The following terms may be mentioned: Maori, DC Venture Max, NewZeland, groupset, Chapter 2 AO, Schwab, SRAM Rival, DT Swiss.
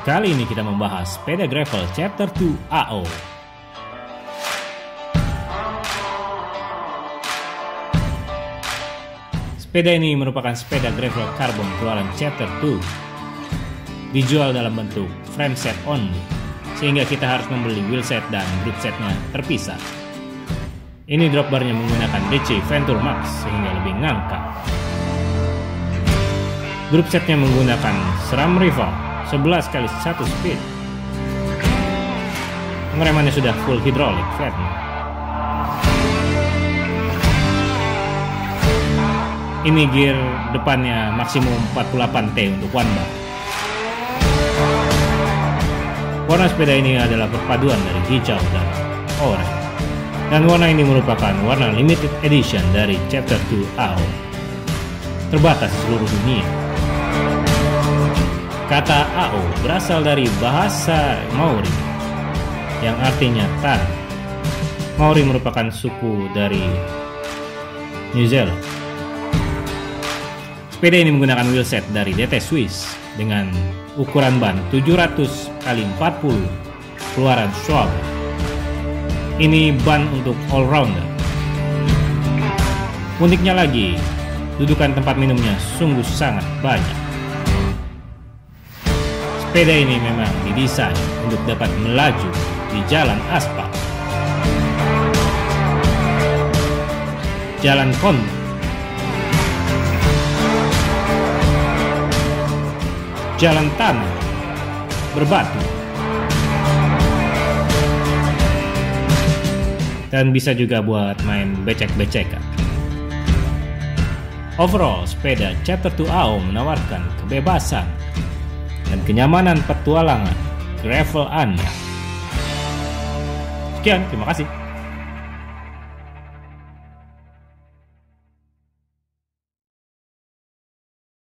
Kali ini kita membahas sepeda gravel Chapter 2 AO. Sepeda ini merupakan sepeda gravel karbon keluaran Chapter 2. Dijual dalam bentuk frame set only, sehingga kita harus membeli wheelset dan groupsetnya terpisah. Ini dropbarnya menggunakan DC Venture Max sehingga lebih ngangkat. Groupsetnya menggunakan SRAM Rival 11x1 speed. Pengeremannya sudah full hidrolik flatnya. Ini gear depannya maksimum 48T untuk one bar. Warna sepeda ini adalah perpaduan dari hijau dan oranye. Dan warna ini merupakan warna limited edition dari Chapter 2 AO. Terbatas seluruh dunia. Kata AO berasal dari bahasa Maori yang artinya tanah. Maori merupakan suku dari New Zealand. Sepeda ini menggunakan wheelset dari DT Swiss dengan ukuran ban 700x40 keluaran Schwab. Ini ban untuk all-rounder. Uniknya lagi, dudukan tempat minumnya sungguh sangat banyak. Sepeda ini memang didesain untuk dapat melaju di jalan aspal, jalan kontur, jalan tanah, berbatu, dan bisa juga buat main becek-becekan. Overall, sepeda Chapter 2 AO menawarkan kebebasan dan kenyamanan petualangan gravel Anda. Sekian, terima kasih.